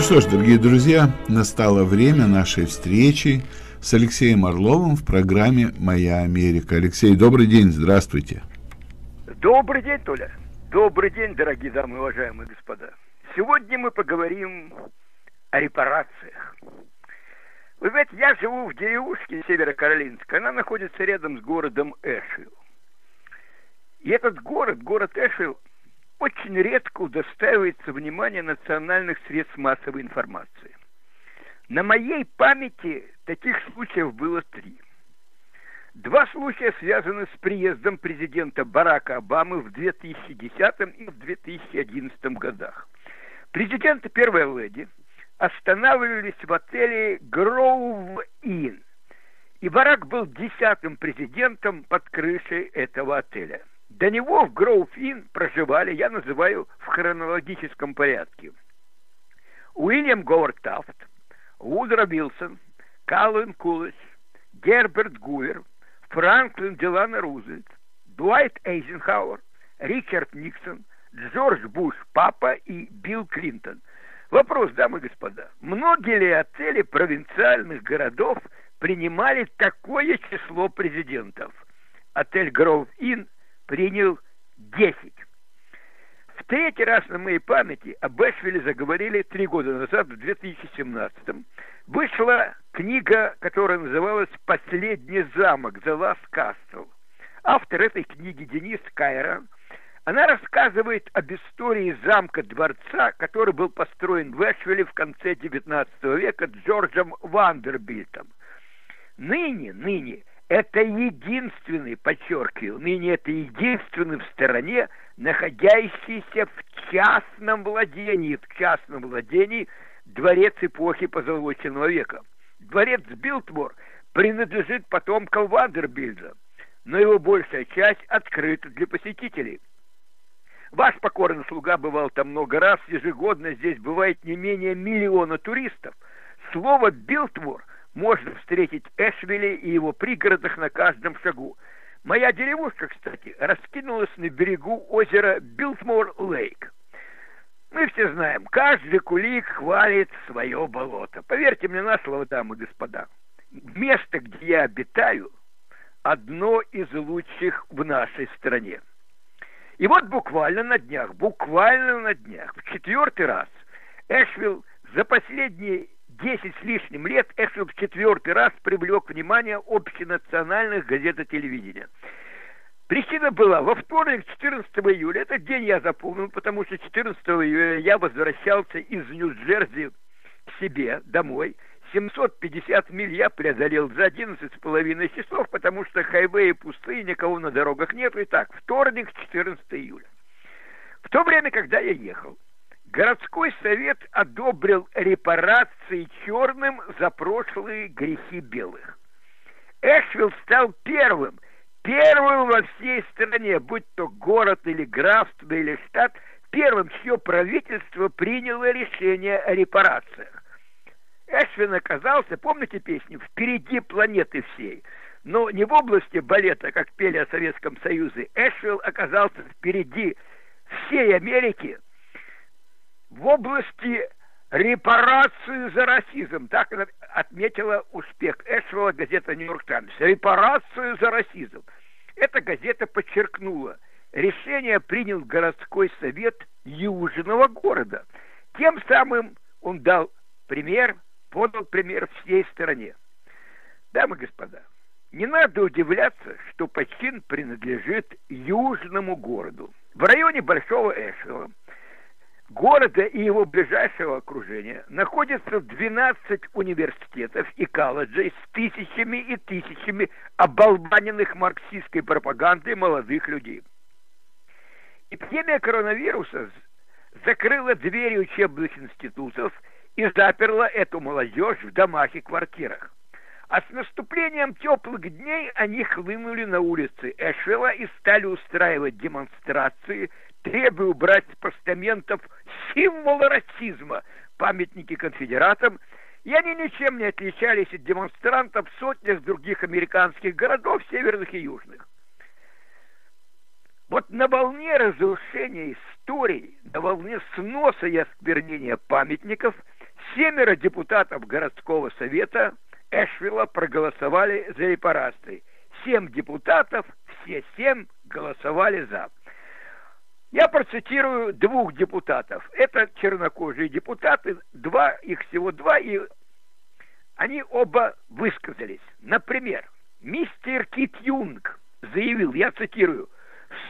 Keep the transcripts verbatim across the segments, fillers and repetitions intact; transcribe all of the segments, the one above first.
Ну что ж, дорогие друзья, настало время нашей встречи с Алексеем Орловым в программе «Моя Америка». Алексей, добрый день, здравствуйте. Добрый день, Толя. Добрый день, дорогие дамы, уважаемые господа. Сегодня мы поговорим о репарациях. Вы знаете, я живу в деревушке Северо-Каролинской. Она находится рядом с городом Эшвилл. И этот город, город Эшвилл, очень редко удостаивается внимания национальных средств массовой информации. На моей памяти таких случаев было три. Два случая связаны с приездом президента Барака Обамы в две тысячи десятом и в две тысячи одиннадцатом годах. Президент и первая леди останавливались в отеле Гроув Инн, и Барак был десятым президентом под крышей этого отеля. До него в Гроув Инн проживали, я называю в хронологическом порядке, Уильям Говард Тафт, Вудро Вильсон, Калвин Кулидж, Герберт Гувер, Франклин Делано Рузвельт, Дуайт Эйзенхауэр, Ричард Никсон, Джордж Буш, папа, и Билл Клинтон. Вопрос, дамы и господа, многие ли отели провинциальных городов принимали такое число президентов? Отель Гроув Инн принял десять. В третий раз на моей памяти об Эшвилле заговорили три года назад, в две тысячи семнадцатом. Вышла книга, которая называлась «Последний замок» The Last Castle. Автор этой книги Денис Кайра. Она рассказывает об истории замка-дворца, который был построен в Эшвилле в конце девятнадцатого века Джорджем Вандербильтом. Ныне, ныне, это единственный, подчеркиваю, ныне это единственный в стране, находящийся в частном владении, в частном владении дворец эпохи позолоченного века. Дворец Билтмор принадлежит потомкам Вандербильда, но его большая часть открыта для посетителей. Ваш покорный слуга бывал там много раз, ежегодно здесь бывает не менее миллиона туристов. Слово «Билтмор» можно встретить в Эшвилле и его пригородах на каждом шагу. Моя деревушка, кстати, раскинулась на берегу озера Билтмор-Лейк. Мы все знаем, каждый кулик хвалит свое болото. Поверьте мне на слово, дамы и господа, место, где я обитаю, одно из лучших в нашей стране. И вот буквально на днях, буквально на днях, в четвертый раз Эшвилл за последние десять с лишним лет Эшвилл в четвертый раз привлек внимание общенациональных газет и телевидения. Причина была: во вторник, четырнадцатого июля, этот день я запомнил, потому что четырнадцатого июля я возвращался из Нью-Джерси к себе домой. семьсот пятьдесят миль я преодолел за одиннадцать с половиной часов, потому что хайвеи пустые, никого на дорогах нет. Итак, вторник, четырнадцатого июля. В то время, когда я ехал, городской совет одобрил репарации черным за прошлые грехи белых. Эшвилл стал первым, первым во всей стране, будь то город или графство или штат, первым, чье правительство приняло решение о репарациях. Эшвилл оказался, помните песню, впереди планеты всей. Но не в области балета, как пели о Советском Союзе. Эшвилл оказался впереди всей Америки в области репарации за расизм. Так отметила успех Эшвилла газета «Нью-Йорк Таймс». Репарацию за расизм. Эта газета подчеркнула: решение принял городской совет южного города. Тем самым он дал пример, подал пример всей стране. Дамы и господа, не надо удивляться, что почин принадлежит южному городу. В районе Большого Эшвилла, города и его ближайшего окружения, находятся двенадцать университетов и колледжей с тысячами и тысячами оболваненных марксистской пропагандой молодых людей. Эпидемия коронавируса закрыла двери учебных институтов и заперла эту молодежь в домах и квартирах. А с наступлением теплых дней они хлынули на улицы Эшвилла и стали устраивать демонстрации, требуя убрать с постаментов символы расизма, памятники конфедератам. И они ничем не отличались от демонстрантов в сотнях других американских городов, северных и южных. Вот на волне разрушения истории, на волне сноса и осквернения памятников Семеро депутатов городского совета Эшвилла проголосовали за репарации. Семь депутатов, все семь голосовали за. Я процитирую двух депутатов. Это чернокожие депутаты, два, их всего два, и они оба высказались. Например, мистер Кит Юнг заявил, я цитирую,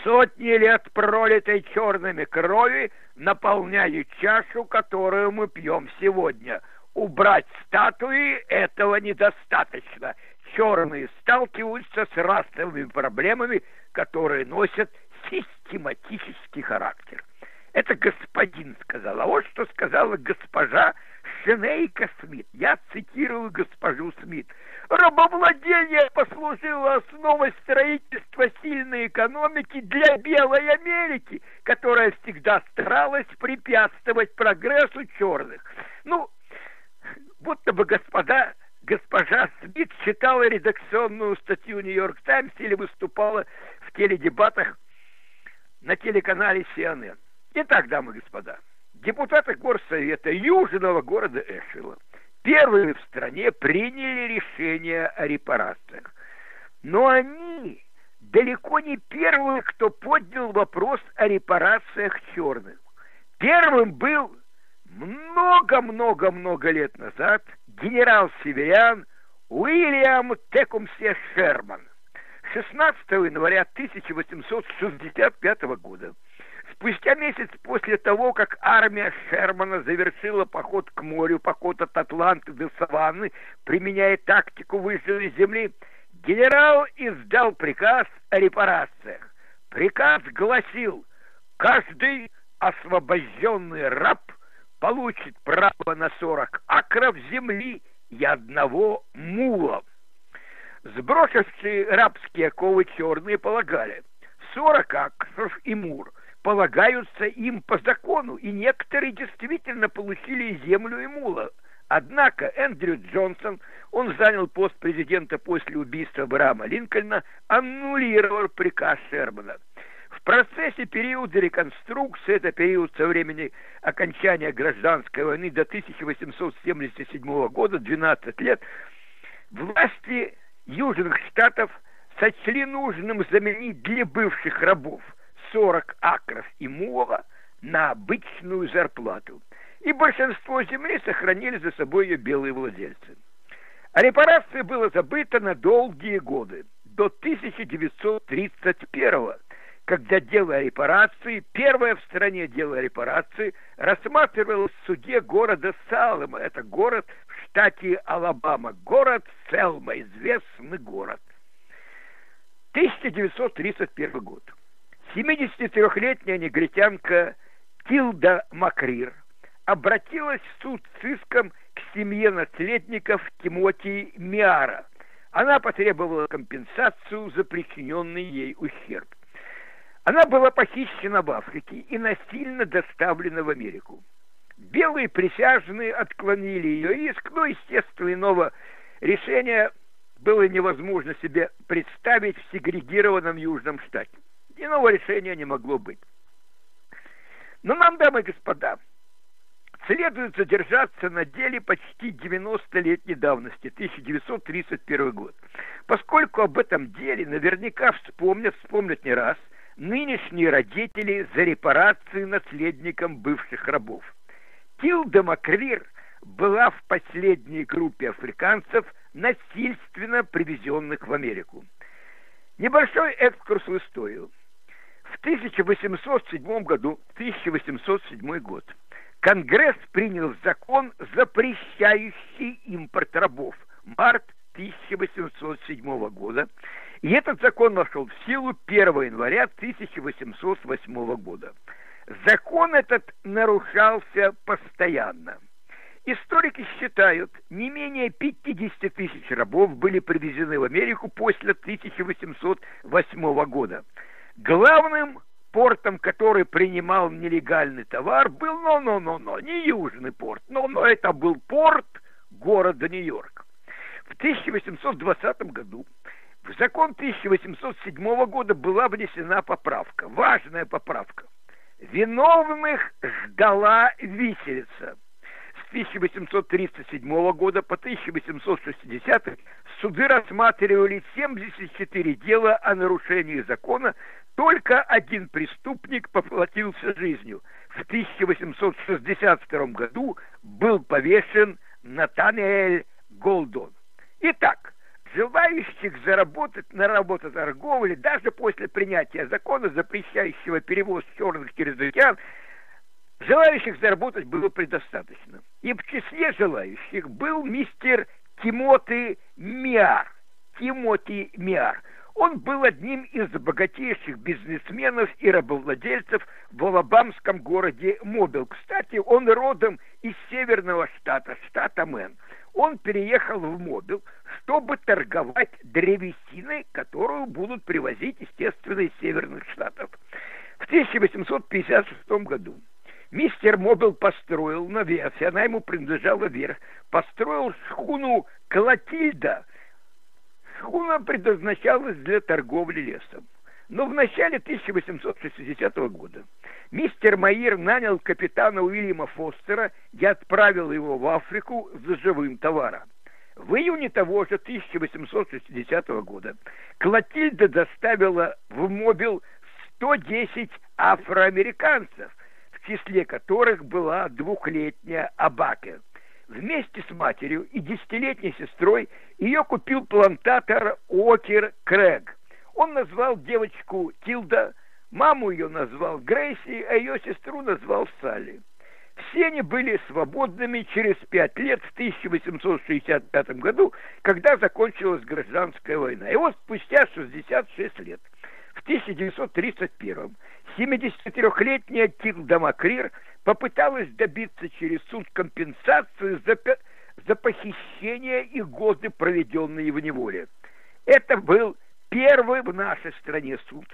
«Сотни лет пролитой черными крови наполняют чашу, которую мы пьем сегодня. Убрать статуи этого недостаточно. Черные сталкиваются с расовыми проблемами, которые носят систематический характер». Это господин сказал. А вот что сказала госпожа Шенейка Смит. Я цитирую госпожу Смит. «Рабовладение послужило основой строительства сильной экономики для Белой Америки, которая всегда старалась препятствовать прогрессу черных». Ну, будто бы господа, госпожа Смит читала редакционную статью «Нью-Йорк Таймс» или выступала в теледебатах на телеканале Си Эн Эн. Итак, дамы и господа, депутаты горсовета южного города Эшвилла первыми в стране приняли решение о репарациях. Но они далеко не первые, кто поднял вопрос о репарациях черных. Первым был много-много-много лет назад генерал-северян Уильям Текумсе Шерман. шестнадцатого января тысяча восемьсот шестьдесят пятого года, спустя месяц после того, как армия Шермана завершила поход к морю, поход от Атланты до Саванны, применяя тактику выжженной земли, генерал издал приказ о репарациях. Приказ гласил: каждый освобожденный раб получит право на сорок акров земли и одного мула. Сбросившие рабские оковы черные полагали, сорок акров и мур полагаются им по закону, и некоторые действительно получили землю и мула. Однако Эндрю Джонсон, он занял пост президента после убийства Авраама Линкольна, аннулировал приказ Шермана. В процессе периода реконструкции, это период со времени окончания гражданской войны до тысяча восемьсот семьдесят седьмого года, двенадцать лет, власти южных штатов сочли нужным заменить для бывших рабов сорок акров и мула на обычную зарплату. И большинство земли сохранили за собой ее белые владельцы. О репарации было забыто на долгие годы, до тысяча девятьсот тридцать первого, когда дело о репарации, первое в стране дело о репарации, рассматривалось в суде города Салема. Это город в штате Алабама, город Селма, известный город. тысяча девятьсот тридцать первый год. семидесятитрёхлетняя негритянка Тильда Макрир обратилась в суд с иском к семье наследников Тимоти Миара. Она потребовала компенсацию за причиненный ей ущерб. Она была похищена в Африке и насильно доставлена в Америку. Белые присяжные отклонили ее иск, но, естественно, иного решения было невозможно себе представить в сегрегированном южном штате. Иного решения не могло быть. Но нам, дамы и господа, следует задержаться на деле почти девяностолетней давности, тысяча девятьсот тридцать первый год, поскольку об этом деле наверняка вспомнят, вспомнят не раз, нынешние родители за репарации наследникам бывших рабов. Тильда Макрир была в последней группе африканцев, насильственно привезенных в Америку. Небольшой экскурс в историю. В тысяча восемьсот седьмом году, тысяча восемьсот седьмой год, Конгресс принял закон, запрещающий импорт рабов, март тысяча восемьсот седьмого года, и этот закон вошел в силу первого января тысяча восемьсот восьмого года. Закон этот нарушался постоянно. Историки считают, не менее пятидесяти тысяч рабов были привезены в Америку после тысяча восемьсот восьмого года. Главным портом, который принимал нелегальный товар, был, но-но-но-но, не южный порт, но-но, это был порт города Нью-Йорк. В тысяча восемьсот двадцатом году в закон тысяча восемьсот седьмого года была внесена поправка, важная поправка. Виновных ждала виселица. тысяча восемьсот тридцать седьмого года по тысяча восемьсот шестидесятый суды рассматривали семьдесят четыре дела о нарушении закона, только один преступник поплатился жизнью. В тысяча восемьсот шестьдесят втором году был повешен Натаниэль Голдон. Итак, желающих заработать на работорговле даже после принятия закона, запрещающего перевоз черных через океан, желающих заработать было предостаточно. И в числе желающих был мистер Тимоти Миар. Тимоти Миар. Он был одним из богатейших бизнесменов и рабовладельцев в алабамском городе Мобил. Кстати, он родом из северного штата, штата Мэн. Он переехал в Мобил, чтобы торговать древесиной, которую будут привозить, естественно, из северных штатов. В тысяча восемьсот пятьдесят шестом году мистер Мобил построил на верфи, она ему принадлежала верфь, построил шхуну «Клотильда». Шхуна предназначалась для торговли лесом. Но в начале тысяча восемьсот шестидесятого года мистер Майер нанял капитана Уильяма Фостера и отправил его в Африку за живым товаром. В июне того же тысяча восемьсот шестидесятого года «Клотильда» доставила в Мобил сто десять афроамериканцев, в числе которых была двухлетняя Абаке. Вместе с матерью и десятилетней сестрой ее купил плантатор Уокер Крэг. Он назвал девочку Тилда, маму ее назвал Грейси, а ее сестру назвал Салли. Все они были свободными через пять лет в тысяча восемьсот шестьдесят пятом году, когда закончилась гражданская война. И вот спустя шестьдесят шесть лет, в тысяча девятьсот тридцать первом, семидесятитрёхлетняя Тильда Макрир попыталась добиться через суд компенсации за, за похищение и годы, проведенные в неволе. Это был первый в нашей стране суд,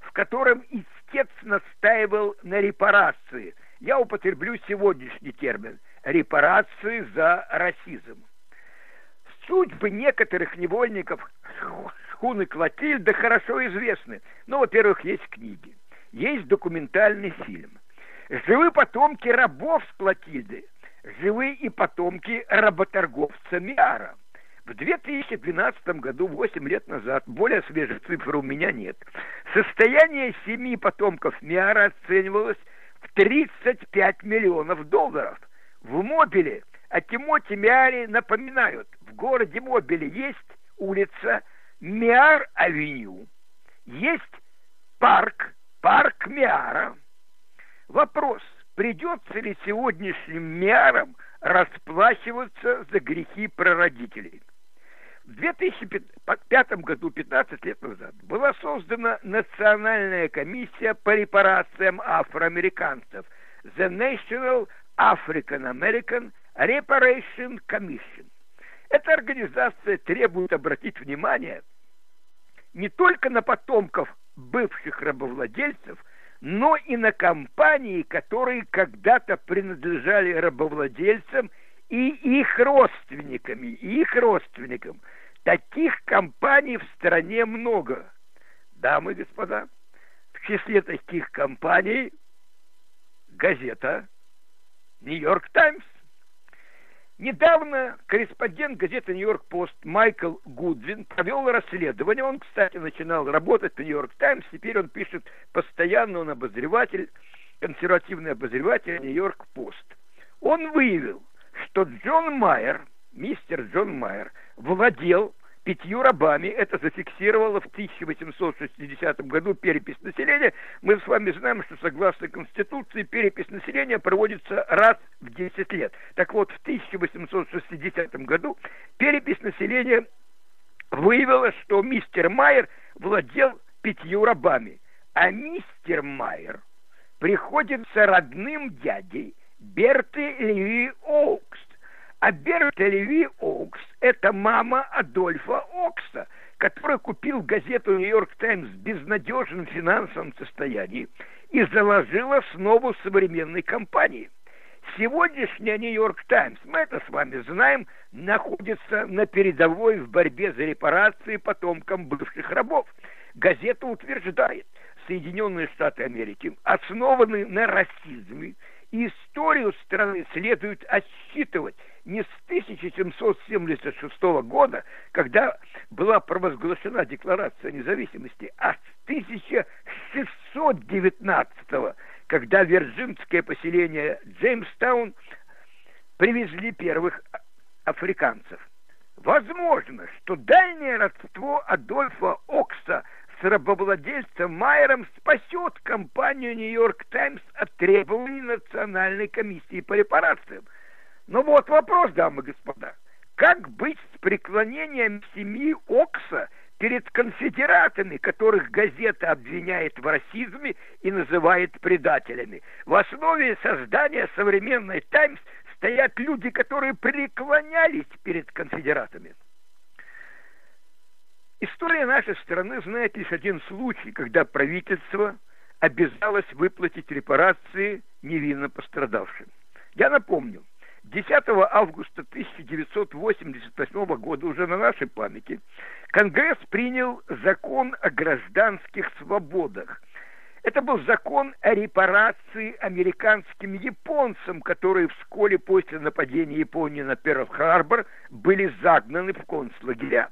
в котором истец настаивал на репарации. Я употреблю сегодняшний термин – репарации за расизм. Судьбы некоторых невольников шхуны «Клотильда» хорошо известны. Ну, во-первых, есть книги, есть документальный фильм. Живы потомки рабов с «Клотильды», живы и потомки работорговца Миара. В две тысячи двенадцатом году, восемь лет назад, более свежих цифр у меня нет, состояние семи потомков Миара оценивалось в тридцать пять миллионов долларов. В Мобиле о Тимоти Миаре напоминают. В городе Мобиле есть улица Миар-авеню, есть парк, парк Миара. Вопрос, придется ли сегодняшним Миарам расплачиваться за грехи прародителей. В две тысячи пятом году, пятнадцать лет назад, была создана Национальная комиссия по репарациям афроамериканцев The National African American Reparation Commission. Эта организация требует обратить внимание не только на потомков бывших рабовладельцев, но и на компании, которые когда-то принадлежали рабовладельцам и их родственниками, и их родственникам. Таких компаний в стране много. Дамы и господа, в числе таких компаний газета «Нью-Йорк Таймс». Недавно корреспондент газеты «Нью-Йорк Пост» Майкл Гудвин провел расследование. Он, кстати, начинал работать в «Нью-Йорк Таймс». Теперь он пишет постоянно, он обозреватель, консервативный обозреватель «Нью-Йорк Пост». Он выявил, что Джон Майер, мистер Джон Майер, владел пятью рабами. Это зафиксировало в тысяча восемьсот шестидесятом году перепись населения. Мы с вами знаем, что согласно Конституции перепись населения проводится раз в десять лет. Так вот, в тысяча восемьсот шестидесятом году перепись населения выявила, что мистер Майер владел пятью рабами. А мистер Майер приходится родным дядей Берты Льюи Оукс. А Берта Леви Оукс – это мама Адольфа Окса, который купил газету «Нью-Йорк Таймс» в безнадежном финансовом состоянии и заложил основу современной компании. Сегодняшняя «Нью-Йорк Таймс», мы это с вами знаем, находится на передовой в борьбе за репарации потомкам бывших рабов. Газета утверждает, Соединенные Штаты Америки основаны на расизме И историю страны следует отсчитывать не с тысяча семьсот семьдесят шестого года, когда была провозглашена Декларация независимости, а с тысяча шестьсот девятнадцатого, когда в вирджинское поселение Джеймстаун привезли первых африканцев. Возможно, что дальнее родство Адольфа Окса с рабовладельцем Майером спасет компанию «Нью-Йорк Таймс» от требований Национальной комиссии по репарациям. Но вот вопрос, дамы и господа. Как быть с преклонением семьи Окса перед конфедератами, которых газета обвиняет в расизме и называет предателями? В основе создания современной «Таймс» стоят люди, которые преклонялись перед конфедератами. История нашей страны знает лишь один случай, когда правительство обязалось выплатить репарации невинно пострадавшим. Я напомню, десятого августа тысяча девятьсот восемьдесят восьмого года, уже на нашей памяти, Конгресс принял закон о гражданских свободах. Это был закон о репарации американским японцам, которые вскоре после нападения Японии на Перл-Харбор были загнаны в концлагеря.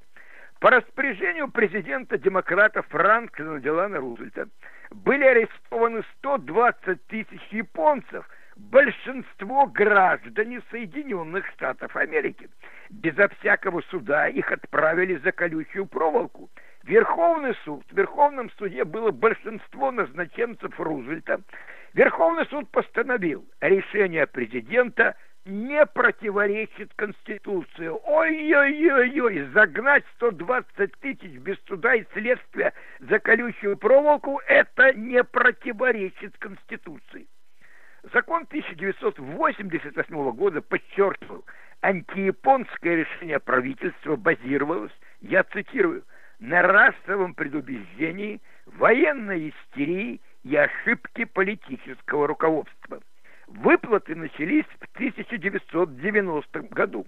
По распоряжению президента демократа Франклина Делано Рузвельта были арестованы сто двадцать тысяч японцев, большинство граждане Соединенных Штатов Америки. Безо всякого суда их отправили за колючую проволоку. Верховный суд, в Верховном суде было большинство назначенцев Рузвельта. Верховный суд постановил, решение президента не противоречит Конституции. Ой-ой-ой-ой, загнать сто двадцать тысяч без суда и следствия за колючую проволоку, это не противоречит Конституции. Закон тысяча девятьсот восемьдесят восьмого года подчеркивал, антияпонское решение правительства базировалось, я цитирую, на расовом предубеждении, военной истерии и ошибке политического руководства. Выплаты начались в тысяча девятьсот девяностом году.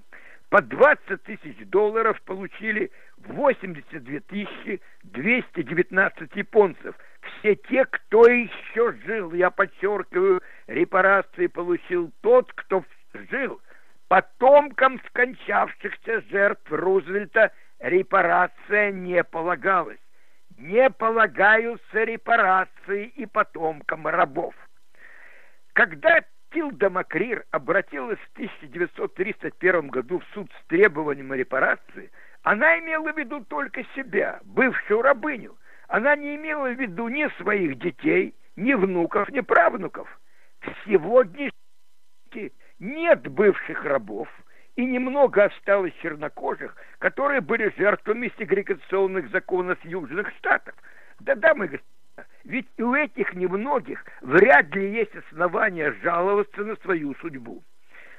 По двадцать тысяч долларов получили восемьдесят две тысячи двести девятнадцать японцев. Все те, кто еще жил. Я подчеркиваю, репарации получил тот, кто жил. Потомкам скончавшихся жертв Рузвельта репарация не полагалась. Не полагаются репарации и потомкам рабов. Когда Тильда Макрир обратилась в тысяча девятьсот тридцать первом году в суд с требованием репарации, она имела в виду только себя, бывшую рабыню. Она не имела в виду ни своих детей, ни внуков, ни правнуков. В сегодняшнем мире нет бывших рабов, и немного осталось чернокожих, которые были жертвами сегрегационных законов Южных Штатов. Да, дамы и господа. Ведь у этих немногих вряд ли есть основания жаловаться на свою судьбу.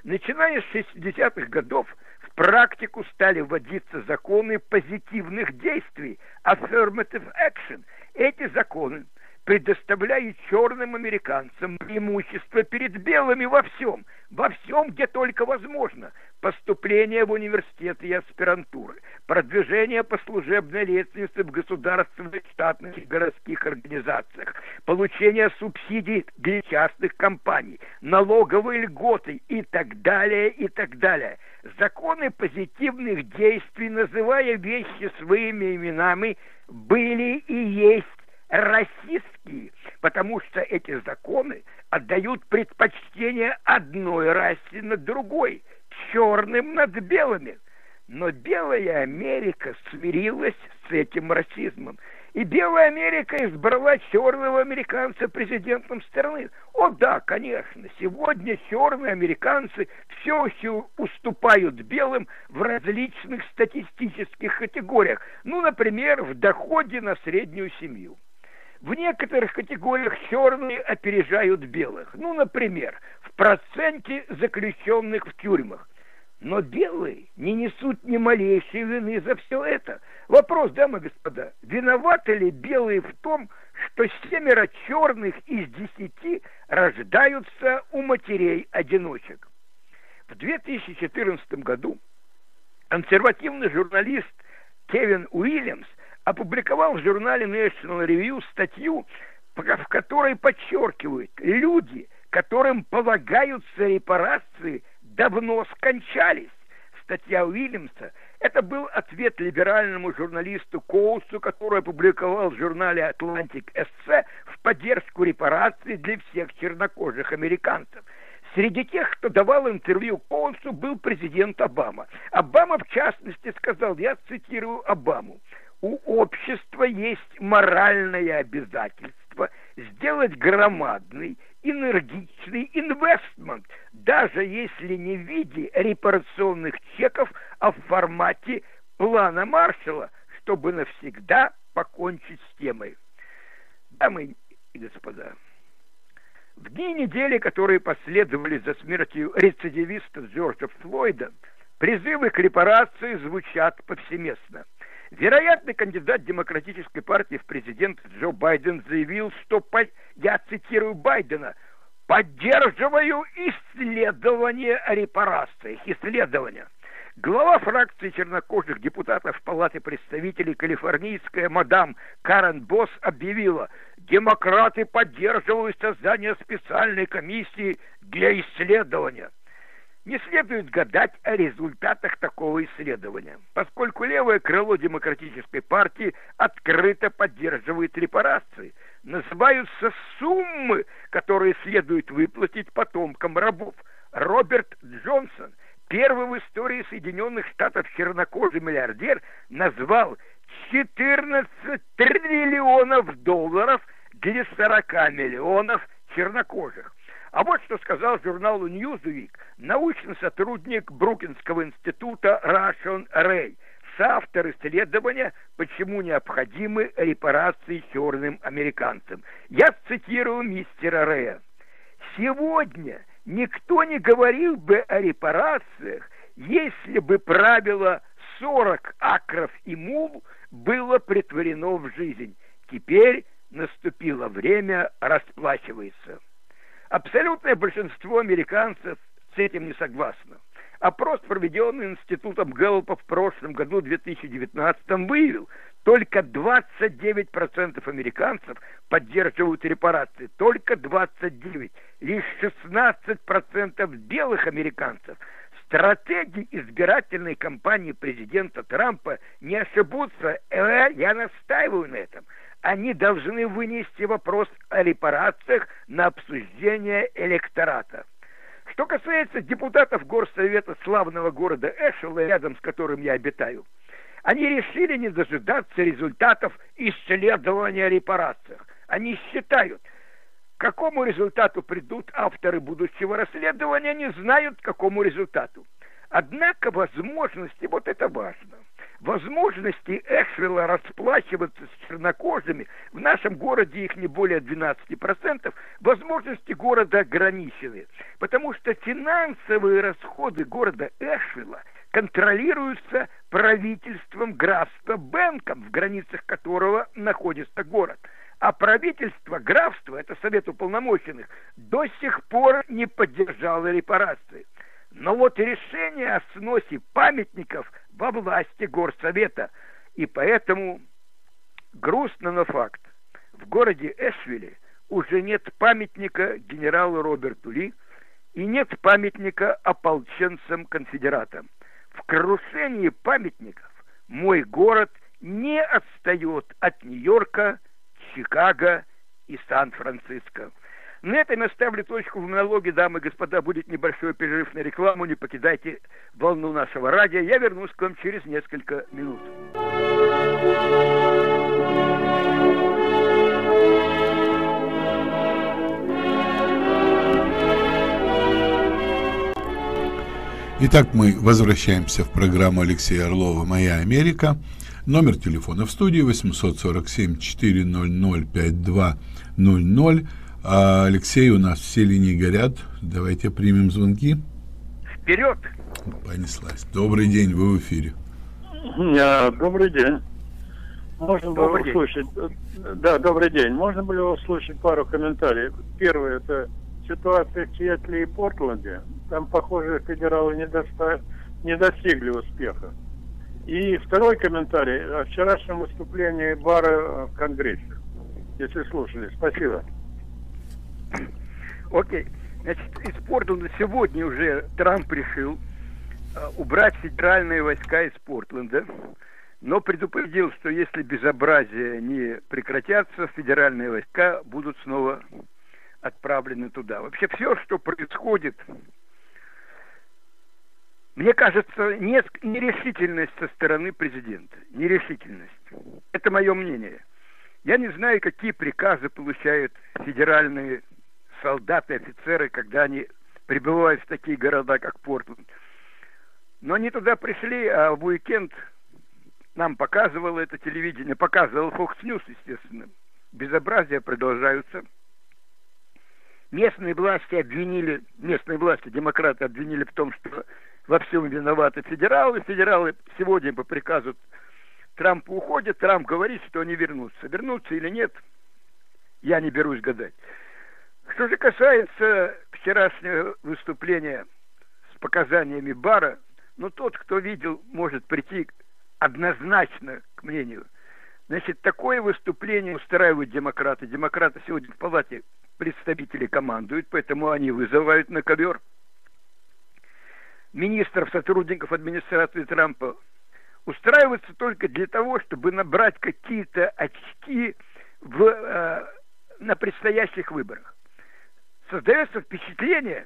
Начиная с шестидесятых годов в практику стали вводиться законы позитивных действий, affirmative action. Эти законы предоставляют черным американцам преимущество перед белыми во всем, во всем, где только возможно. Поступление в университеты и аспирантуры, продвижение по служебной лестнице в государственных, штатных и городских организациях, получение субсидий для частных компаний, налоговые льготы и так далее, и так далее. Законы позитивных действий, называя вещи своими именами, были и есть расистские, потому что эти законы отдают предпочтение одной расе над другой, черным над белыми. Но белая Америка смирилась с этим расизмом. И белая Америка избрала черного американца президентом страны. О да, конечно, сегодня черные американцы все еще уступают белым в различных статистических категориях. Ну, например, в доходе на среднюю семью. В некоторых категориях черные опережают белых. Ну, например, в проценте заключенных в тюрьмах. Но белые не несут ни малейшей вины за все это. Вопрос, дамы и господа, виноваты ли белые в том, что семеро черных из десяти рождаются у матерей-одиночек? В две тысячи четырнадцатом году консервативный журналист Кевин Уильямс опубликовал в журнале National Review статью, в которой подчеркивает, люди, которым полагаются репарации, давно скончались. Статья Уильямса – это был ответ либеральному журналисту Коусу, который опубликовал в журнале «Атлантик эссе» в поддержку репараций для всех чернокожих американцев. Среди тех, кто давал интервью Коусу, был президент Обама. Обама, в частности, сказал, я цитирую Обаму, «У общества есть моральное обязательство сделать громадный, энергичный инвестмент, даже если не в виде репарационных чеков, а в формате плана Маршалла, чтобы навсегда покончить с темой». Дамы и господа, в дни недели, которые последовали за смертью рецидивиста Джорджа Флойда, призывы к репарации звучат повсеместно. Вероятный кандидат Демократической партии в президент Джо Байден заявил, что, я цитирую Байдена, «поддерживаю исследование о репарациях». Исследование. Глава фракции чернокожих депутатов Палаты представителей калифорнийская мадам Карен Босс объявила, «Демократы поддерживают создание специальной комиссии для исследования». Не следует гадать о результатах такого исследования, поскольку левое крыло Демократической партии открыто поддерживает репарации. Называются суммы, которые следует выплатить потомкам рабов. Роберт Джонсон, первый в истории Соединенных Штатов чернокожий миллиардер, назвал четырнадцать триллионов долларов для сорока миллионов чернокожих. А вот что сказал журналу Newsweek научный сотрудник Брукинского института Рашон Рэй, соавтор исследования «Почему необходимы репарации черным американцам». Я цитирую мистера Рэя. «Сегодня никто не говорил бы о репарациях, если бы правило сорок акров и мул было притворено в жизнь. Теперь наступило время расплачиваться». Абсолютное большинство американцев с этим не согласно. Опрос, проведенный Институтом Гэллопа в прошлом году, две тысячи девятнадцатом, выявил, только двадцать девять процентов американцев поддерживают репарации, только двадцать девять процентов, лишь шестнадцать процентов белых американцев. Стратеги избирательной кампании президента Трампа не ошибутся, я настаиваю на этом. Они должны вынести вопрос о репарациях на обсуждение электората. Что касается депутатов горсовета славного города Эшвилла, рядом с которым я обитаю, они решили не дожидаться результатов исследования о репарациях. Они считают, к какому результату придут авторы будущего расследования, не знают, к какому результату. Однако возможности, вот это важно, возможности Эшвилла расплачиваться с чернокожими, в нашем городе их не более двенадцати процентов, возможности города ограничены, потому что финансовые расходы города Эшвилла контролируются правительством графства Бенком, в границах которого находится город. А правительство графства, это Совет уполномоченных, до сих пор не поддержало репарации. Но вот решение о сносе памятников во власти горсовета. И поэтому, грустно, но факт, в городе Эшвилле уже нет памятника генералу Роберту Ли и нет памятника ополченцам-конфедератам. В крушении памятников мой город не отстает от Нью-Йорка, Чикаго и Сан-Франциско. На этом я ставлю точку в монологе, дамы и господа. Будет небольшой перерыв на рекламу. Не покидайте волну нашего радио. Я вернусь к вам через несколько минут. Итак, мы возвращаемся в программу Алексея Орлова «Моя Америка». Номер телефона в студии восемь сорок семь четыре ноль ноль пять два ноль ноль. А, Алексей, у нас все линии горят. Давайте примем звонки. Вперед! Понеслась. Добрый день, вы в эфире. А, добрый день. Можно добрый было день. услышать. Да, добрый день. Можно было услышать пару комментариев. Первое, это ситуация в Сиэтле и Портленде. Там, похоже, федералы не, доста... не достигли успеха. И второй комментарий о вчерашнем выступлении Бара в Конгрессе. Если слушали. Спасибо. Окей. Значит, из Портленда сегодня уже Трамп решил убрать федеральные войска из Портленда, но предупредил, что если безобразия не прекратятся, федеральные войска будут снова отправлены туда. Вообще все, что происходит, мне кажется, нерешительность со стороны президента. Нерешительность. Это мое мнение. Я не знаю, какие приказы получают федеральные солдаты, офицеры, когда они прибывают в такие города, как Портленд. Но они туда пришли, а в уикенд нам показывало это телевидение, показывало Fox News, естественно. Безобразия продолжаются. Местные власти обвинили, местные власти, демократы обвинили в том, что во всем виноваты федералы. Федералы сегодня по приказу Трампа уходят. Трамп говорит, что они вернутся. Вернутся или нет, я не берусь гадать. Что же касается вчерашнего выступления с показаниями Барра, но тот, кто видел, может прийти однозначно к мнению. Значит, такое выступление устраивают демократы. Демократы сегодня в палате представителей командуют, поэтому они вызывают на ковер министров, сотрудников администрации Трампа. Устраиваются только для того, чтобы набрать какие-то очки в, э, на предстоящих выборах. Создается впечатление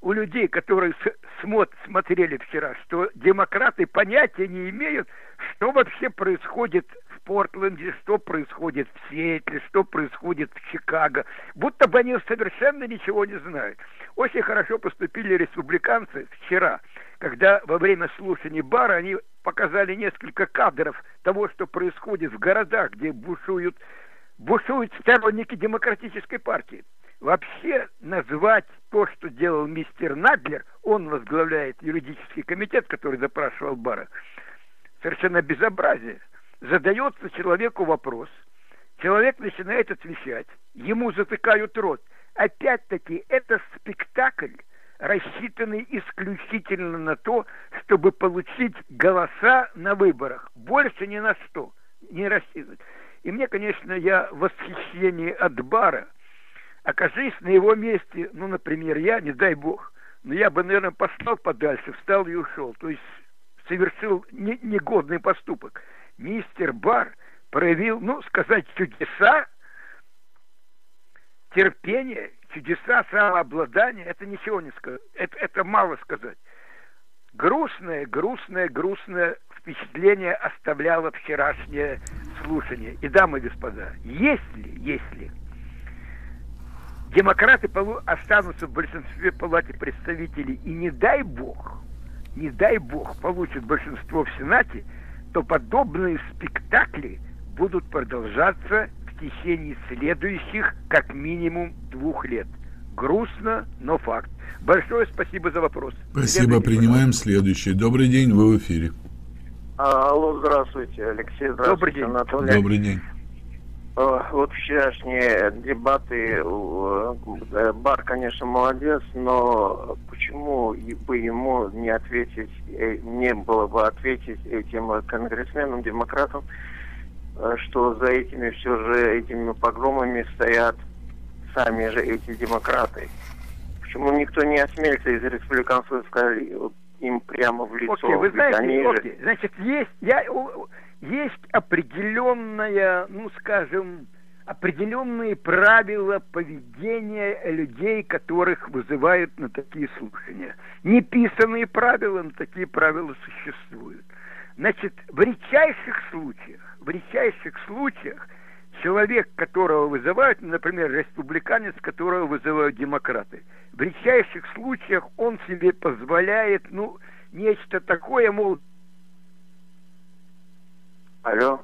у людей, которые смотрели вчера, что демократы понятия не имеют, что вообще происходит в Портленде, что происходит в Сиэтле, что происходит в Чикаго. Будто бы они совершенно ничего не знают. Очень хорошо поступили республиканцы вчера, когда во время слушаний Барра они показали несколько кадров того, что происходит в городах, где бушуют, бушуют сторонники демократической партии. Вообще назвать то, что делал мистер Надлер, он возглавляет юридический комитет, который допрашивал Барра, совершенно безобразие. Задается человеку вопрос, человек начинает отвечать, ему затыкают рот. Опять-таки, это спектакль, рассчитанный исключительно на то, чтобы получить голоса на выборах. Больше ни на что не рассчитывать. И мне, конечно, я в восхищении от Барра. Окажись на его месте, ну, например, я, не дай бог, но я бы, наверное, послал подальше, встал и ушел. То есть совершил не, негодный поступок. Мистер Барр проявил, ну, сказать, чудеса терпения, чудеса самообладания. Это ничего не сказать. Это, это мало сказать. Грустное, грустное, грустное впечатление оставляло вчерашнее слушание. И, дамы и господа, если, если... демократы останутся в большинстве палаты представителей, и не дай бог, не дай бог получат большинство в Сенате, то подобные спектакли будут продолжаться в течение следующих как минимум двух лет. Грустно, но факт. Большое спасибо за вопрос. Спасибо, следующий, принимаем пожалуйста. Следующий. Добрый день, вы в эфире. Алло, здравствуйте, Алексей, здравствуйте, Анатолий. Добрый день. Вот вчерашние дебаты, Барр, конечно, молодец, но почему бы ему не ответить, не было бы ответить этим конгрессменам, демократам, что за этими все же этими погромами стоят сами же эти демократы? Почему никто не осмелится из республиканцев сказать им прямо в лицо? Окей, вы знаете, они окей. Же... значит, есть... я... Есть определенная, ну скажем, определенные правила поведения людей, которых вызывают на такие слушания. Неписанные правила, но такие правила существуют. Значит, в редчайших случаях, в редчайших случаях человек, которого вызывают, например, республиканец, которого вызывают демократы, в редчайших случаях он себе позволяет, ну, нечто такое, мол, алло.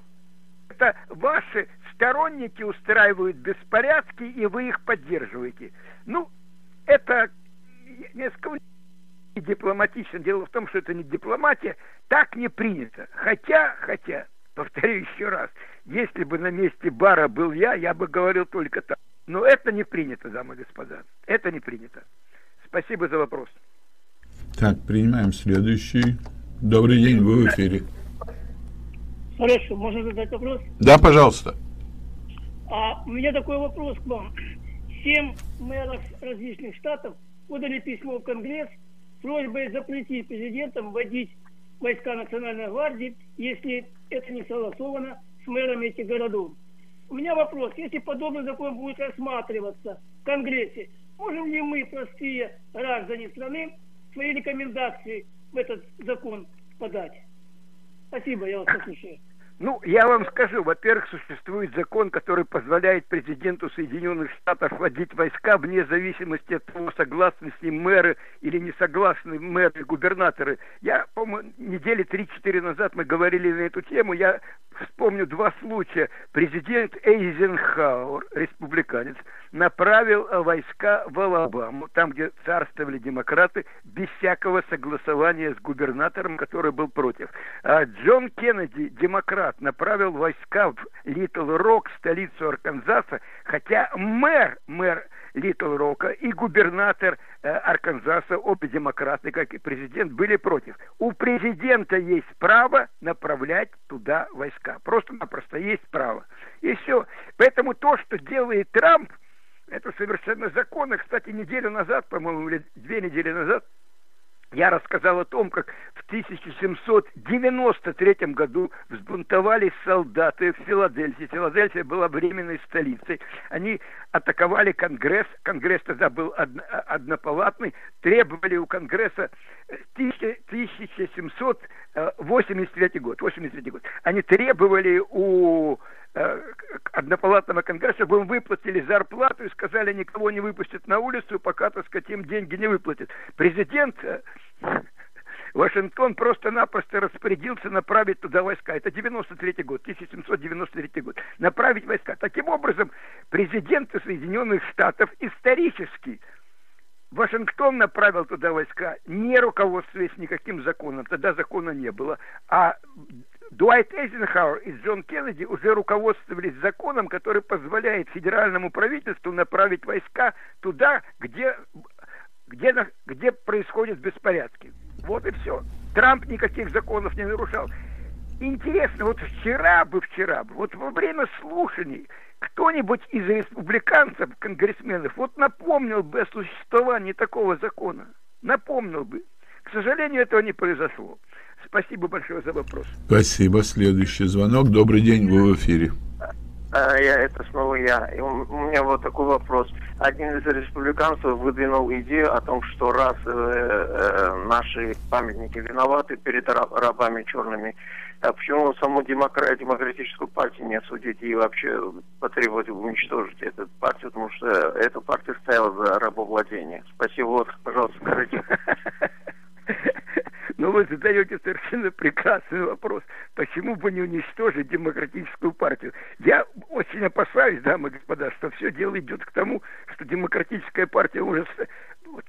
Это ваши сторонники устраивают беспорядки, и вы их поддерживаете. Ну, это несколько дипломатично. Дело в том, что это не дипломатия. Так не принято. Хотя, хотя, повторю еще раз, если бы на месте Барра был я, я бы говорил только так. Но это не принято, дамы и господа. Это не принято. Спасибо за вопрос. Так, принимаем следующий. Добрый день, вы в эфире. Хорошо, можно задать вопрос? Да, пожалуйста. А, у меня такой вопрос к вам. Семь мэров различных штатов подали письмо в Конгресс с просьбой запретить президентам вводить войска Национальной гвардии, если это не согласовано с мэрами этих городов. У меня вопрос: если подобный закон будет рассматриваться в Конгрессе, можем ли мы, простые граждане страны, свои рекомендации в этот закон подать? Спасибо, я вас послушаю. Ну, я вам скажу, во-первых, существует закон, который позволяет президенту Соединенных Штатов вводить войска вне зависимости от того, согласны с ним мэры или не согласны мэры, губернаторы. Я, по-моему, недели три-четыре назад мы говорили на эту тему, я вспомню два случая. Президент Эйзенхауэр, республиканец, направил войска в Алабаму, там, где царствовали демократы, без всякого согласования с губернатором, который был против. А Джон Кеннеди, демократ, направил войска в Литл-Рок, столицу Арканзаса, хотя мэр, мэр Литл-Рока и губернатор э, Арканзаса, обе демократы, как и президент, были против. У президента есть право направлять туда войска. Просто-напросто есть право. И все. Поэтому то, что делает Трамп, это совершенно законно. Кстати, неделю назад, по-моему, или две недели назад, я рассказал о том, как в тысяча семьсот девяносто третьем году взбунтовались солдаты в Филадельфии. Филадельфия была временной столицей. Они атаковали Конгресс. Конгресс тогда был однопалатный. Требовали у Конгресса тысяча семьсот восемьдесят третий год. восемьдесят третий год. Они требовали у однопалатного Конгресса, чтобы им выплатили зарплату и сказали, никого не выпустят на улицу, пока, так сказать, им деньги не выплатят. Президент Вашингтон просто-напросто распорядился направить туда войска. Это девяносто третий год, тысяча семьсот девяносто третий год. Направить войска. Таким образом, президенты Соединенных Штатов исторически Вашингтон направил туда войска, не руководствуясь никаким законом. Тогда закона не было. А Дуайт Эйзенхауэр и Джон Кеннеди уже руководствовались законом, который позволяет федеральному правительству направить войска туда, где, где, где происходят беспорядки. Вот и все. Трамп никаких законов не нарушал. Интересно, вот вчера бы, вчера бы, вот во время слушаний кто-нибудь из республиканцев, конгрессменов, вот напомнил бы о существовании такого закона. Напомнил бы. К сожалению, этого не произошло. Спасибо большое за вопрос. Спасибо. Следующий звонок. Добрый день, вы в эфире. А, я, это снова я. И у меня вот такой вопрос. Один из республиканцев выдвинул идею о том, что раз э, э, наши памятники виноваты перед раб, рабами черными, а почему саму демократ, демократическую партию не осудить и вообще потребовать уничтожить эту партию, потому что эта партия стояла за рабовладение. Спасибо. Вот, пожалуйста, скажите. Но вы задаете совершенно прекрасный вопрос. Почему бы не уничтожить демократическую партию? Я очень опасаюсь, дамы и господа, что все дело идет к тому, что демократическая партия уже...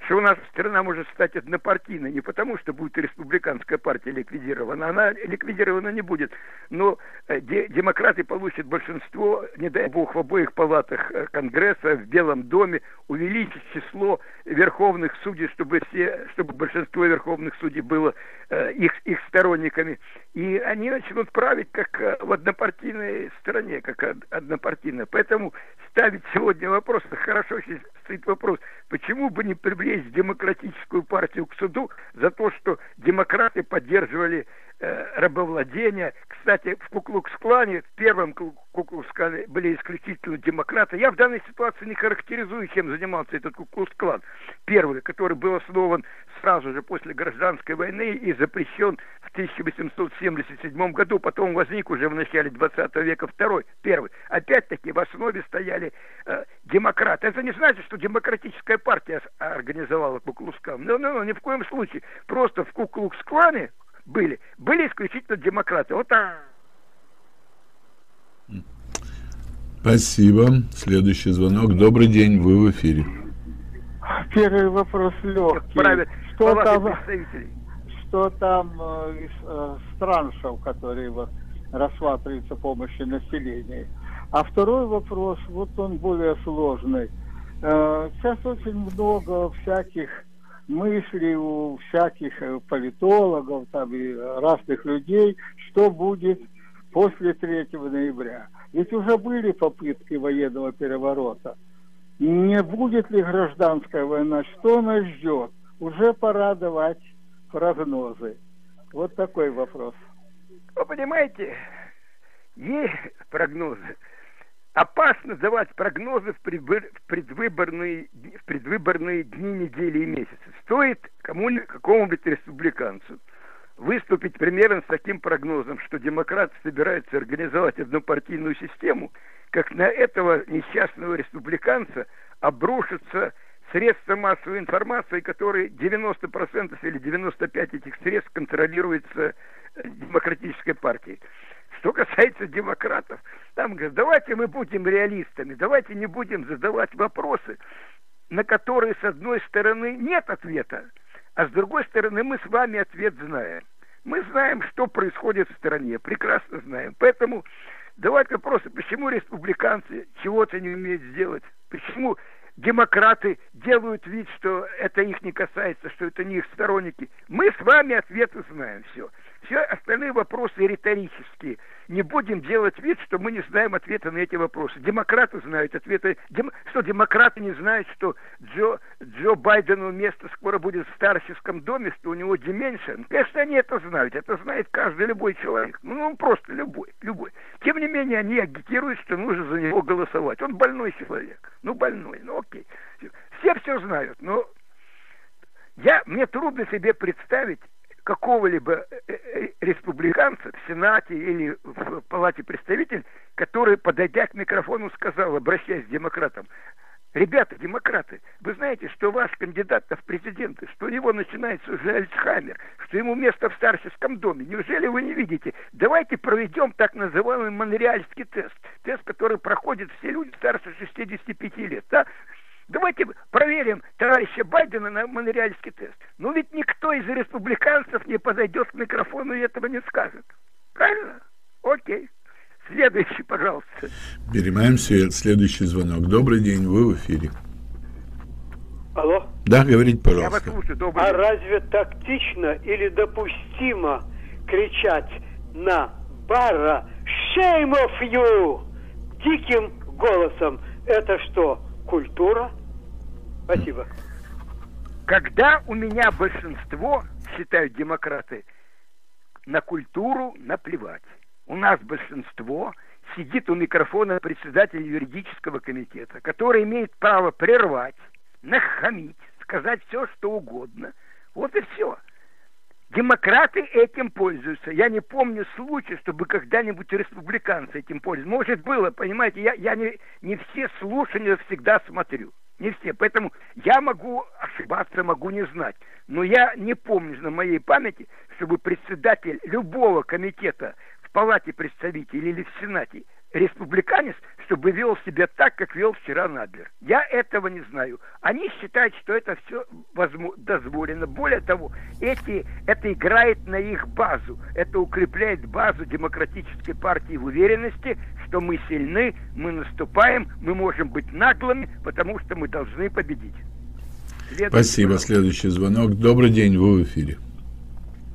что наша страна может стать однопартийной. Не потому, что будет республиканская партия ликвидирована. Она ликвидирована не будет. Но де- демократы получат большинство, не дай бог, в обоих палатах Конгресса, в Белом доме, увеличить число верховных судей, чтобы, все, чтобы большинство верховных судей было э, их, их сторонниками. И они начнут править как в однопартийной стране, как однопартийная. Поэтому ставить сегодня вопрос, хорошо стоит вопрос, почему бы не привлечь демократическую партию к суду за то, что демократы поддерживали э, рабовладение. Кстати, в Куклуксклане, в первом Куклуксклане были исключительно демократы. Я в данной ситуации не характеризую, чем занимался этот Куклуксклан. Первый, который был основан сразу же после гражданской войны и запрещен в тысяча восемьсот семьдесят седьмом году. Потом возник уже в начале двадцатого века второй, первый. Опять-таки в основе стояли э, демократы. Это не значит, что демократическая партия организовала Куклуксклан. Но, но, но ни в коем случае. Просто в Куклуксклане были. Были исключительно демократы. Вот так. Спасибо. Следующий звонок. Добрый день. Вы в эфире. Первый вопрос легкий. Что там, что там э, э, страншев, которые вот, рассматриваются помощи населения? А второй вопрос, вот он более сложный. Э, сейчас очень много всяких мыслей у всяких политологов там, и разных людей, что будет после третьего ноября. Ведь уже были попытки военного переворота. не будет ли гражданская война, что нас ждет, уже пора давать прогнозы. Вот такой вопрос. Вы понимаете, есть прогнозы. Опасно давать прогнозы в предвыборные, в предвыборные дни, недели и месяцы. Стоит кому-нибудь, какому-нибудь республиканцу выступить примерно с таким прогнозом, что демократы собираются организовать однопартийную систему, как на этого несчастного республиканца обрушатся средства массовой информации, которые девяносто процентов или девяносто пять процентов этих средств контролируются демократической партией. Что касается демократов, там говорят, давайте мы будем реалистами, давайте не будем задавать вопросы, на которые, с одной стороны, нет ответа, а с другой стороны, мы с вами ответ знаем. Мы знаем, что происходит в стране, прекрасно знаем. Поэтому давайте вопросы, почему республиканцы чего-то не умеют сделать, почему демократы делают вид, что это их не касается, что это не их сторонники. Мы с вами ответы знаем, все. Все остальные вопросы риторические. Не будем делать вид, что мы не знаем ответа на эти вопросы. Демократы знают ответы. Дем... Что, демократы не знают, что Джо, Джо Байдену место скоро будет в старческом доме, что у него деменция? Конечно, они это знают. Это знает каждый любой человек. Ну, он просто любой, любой. Тем не менее, они агитируют, что нужно за него голосовать. Он больной человек. Ну, больной. Ну, окей. Все все знают, но я... мне трудно себе представить какого-либо республиканца в Сенате или в Палате представителей, который, подойдя к микрофону, сказал, обращаясь к демократам: ребята, демократы, вы знаете, что ваш кандидат в президенты, что у него начинается уже Альцхаймер, что ему место в старческом доме. Неужели вы не видите? Давайте проведем так называемый монреальский тест. Тест, который проходит все люди старше шестидесяти пяти лет. Да? Давайте проверим товарища Байдена на монреальский тест. Ну ведь никто из республиканцев не подойдет к микрофону и этого не скажет. Правильно? Окей. Следующий, пожалуйста. Перемаемся. Следующий звонок. Добрый день, вы в эфире. Алло? Да, говорите, пожалуйста. Я вас слушаю. Добрый день. А разве тактично или допустимо кричать на Барра «Shame of you» диким голосом? Это что, культура? Спасибо. Когда у меня большинство, считают демократы, на культуру наплевать. У нас большинство сидит у микрофона председателя юридического комитета, который имеет право прервать, нахамить, сказать все, что угодно. Вот и все. Демократы этим пользуются. Я не помню случая, чтобы когда-нибудь республиканцы этим пользовались. Может, было, понимаете, я, я не, не все слушания всегда смотрю. Не все. Поэтому я могу ошибаться, могу не знать. Но я не помню на моей памяти, чтобы председатель любого комитета в Палате представителей или в Сенате республиканец, чтобы вел себя так, как вел вчера Надлер. Я этого не знаю. Они считают, что это все дозволено. Более того, эти, это играет на их базу. Это укрепляет базу демократической партии в уверенности, что мы сильны, мы наступаем, мы можем быть наглыми, потому что мы должны победить. Следующий Спасибо. Звонок. Следующий звонок. Добрый день, вы в эфире.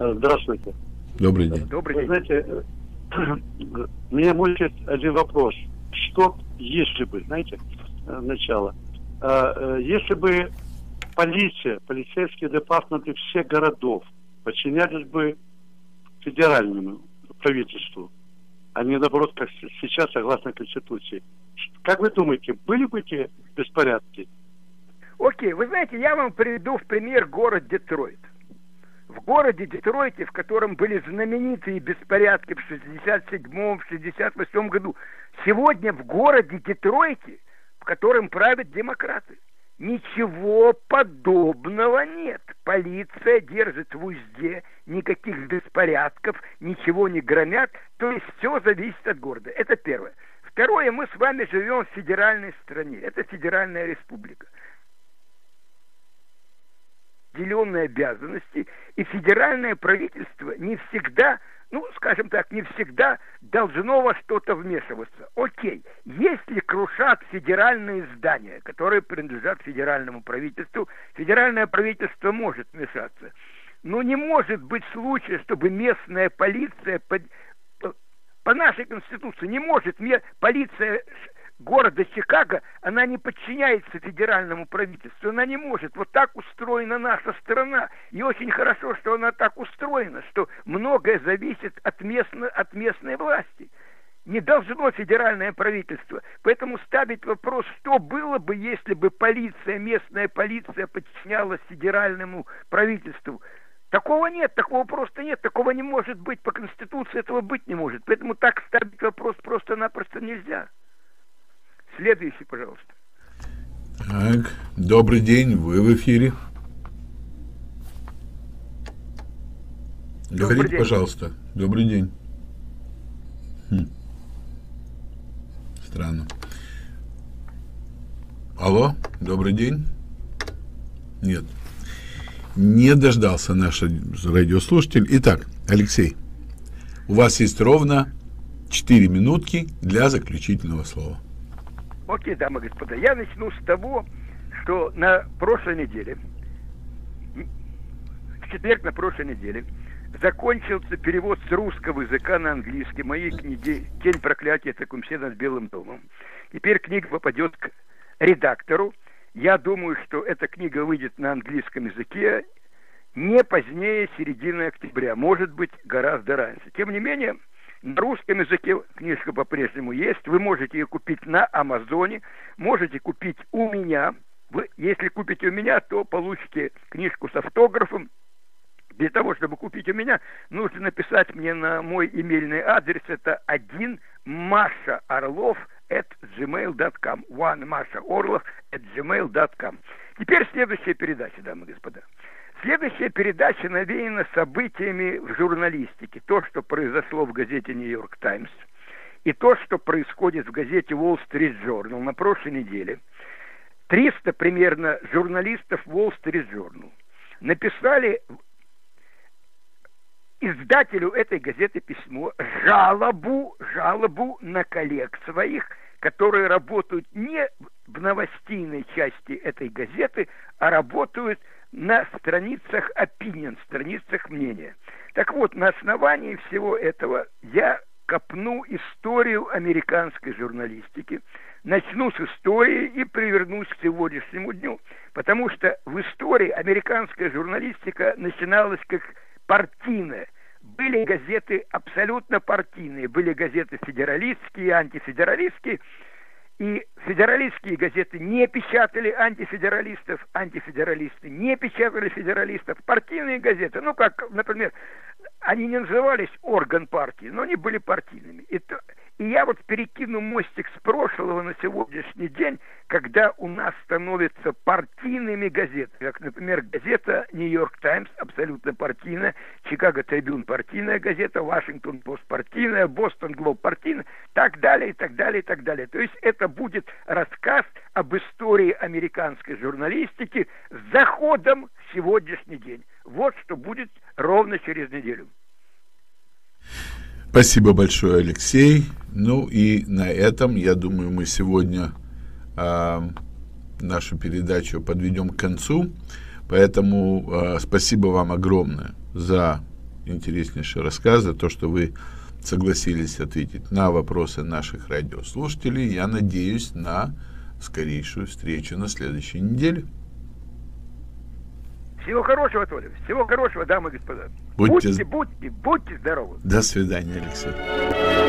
Здравствуйте. Добрый день. Добрый день. Вы знаете, меня мучает один вопрос. Что, если бы, знаете, начало, если бы полиция, полицейские департаменты всех городов подчинялись бы федеральному правительству, а не, наоборот, как сейчас, согласно Конституции, как вы думаете, были бы эти беспорядки? Окей, вы знаете, я вам приведу в пример город Детройт. В городе Детройте, в котором были знаменитые беспорядки в шестьдесят седьмом, шестьдесят восьмом году, сегодня в городе Детройте, в котором правят демократы, ничего подобного нет. Полиция держит в узде, никаких беспорядков, ничего не громят, то есть все зависит от города. Это первое. Второе, мы с вами живем в федеральной стране, это федеральная республика. Деленные обязанности, и федеральное правительство не всегда, ну, скажем так, не всегда должно во что-то вмешиваться. Окей, если крушат федеральные здания, которые принадлежат федеральному правительству, федеральное правительство может вмешаться. Но не может быть случая, чтобы местная полиция, по, по нашей Конституции, не может полиция города Чикаго, она не подчиняется федеральному правительству, она не может. Вот так устроена наша страна. И очень хорошо, что она так устроена, что многое зависит от, местно, от местной власти. Не должно федеральное правительство. Поэтому ставить вопрос, что было бы, если бы полиция, местная полиция подчинялась федеральному правительству. Такого нет, такого просто нет, такого не может быть. По Конституции этого быть не может. Поэтому так ставить вопрос просто-напросто нельзя. Следующий, пожалуйста. Так, добрый день, вы в эфире. Добрый Говорите, день. пожалуйста. Добрый день. Хм. Странно. Алло, добрый день. Нет. Не дождался наш радиослушатель. Итак, Алексей, у вас есть ровно четыре минутки для заключительного слова. Окей, дамы и господа, я начну с того, что на прошлой неделе, в четверг на прошлой неделе, закончился перевод с русского языка на английский моей книги «Тень проклятия Текумсе над Белым домом». Теперь книга попадет к редактору. Я думаю, что эта книга выйдет на английском языке не позднее середины октября, может быть, гораздо раньше. Тем не менее, на русском языке книжка по-прежнему есть. Вы можете ее купить на Амазоне, можете купить у меня. Вы, если купите у меня, то получите книжку с автографом. Для того, чтобы купить у меня, нужно написать мне на мой имейльный адрес. Это один Маша Орлов эт джимейл точка ком. One Маша Орлов эт джимейл точка ком. Теперь следующая передача, дамы и господа. Следующая передача навеяна событиями в журналистике. То, что произошло в газете «Нью-Йорк Таймс», и то, что происходит в газете «Wall Street Journal» на прошлой неделе. триста примерно журналистов «Wall Street Journal» написали издателю этой газеты письмо, жалобу, жалобу на коллег своих, которые работают не в новостейной части этой газеты, а работают на страницах opinion, страницах мнения. Так вот, на основании всего этого я копну историю американской журналистики, начну с истории и привернусь к сегодняшнему дню, потому что в истории американская журналистика начиналась как партийная. Были газеты абсолютно партийные, были газеты федералистские, антифедералистские, и федералистские газеты не печатали антифедералистов, антифедералисты не печатали федералистов. Партийные газеты, ну как, например, они не назывались орган партии, но они были партийными. И, то, и я вот перекину мостик с прошлого на сегодняшний день, когда у нас становятся партийными газеты, как, например, газета «Нью-Йорк Таймс» абсолютно партийная, «Чикаго Трибюн» партийная газета, «Вашингтон Пост» партийная, «Бостон Глоб» партийная, так далее, и так далее, и так далее. То есть это будет рассказ об истории американской журналистики с заходом в сегодняшний день. Вот что будет ровно через неделю. Спасибо большое, Алексей. Ну и на этом, я думаю, мы сегодня э, нашу передачу подведем к концу. Поэтому э, спасибо вам огромное за интереснейший рассказ, за то, что вы согласились ответить на вопросы наших радиослушателей. Я надеюсь на скорейшую встречу на следующей неделе. Всего хорошего, Толя. Всего хорошего, дамы и господа. Будьте, будьте, будьте, будьте здоровы. До свидания, Алексей.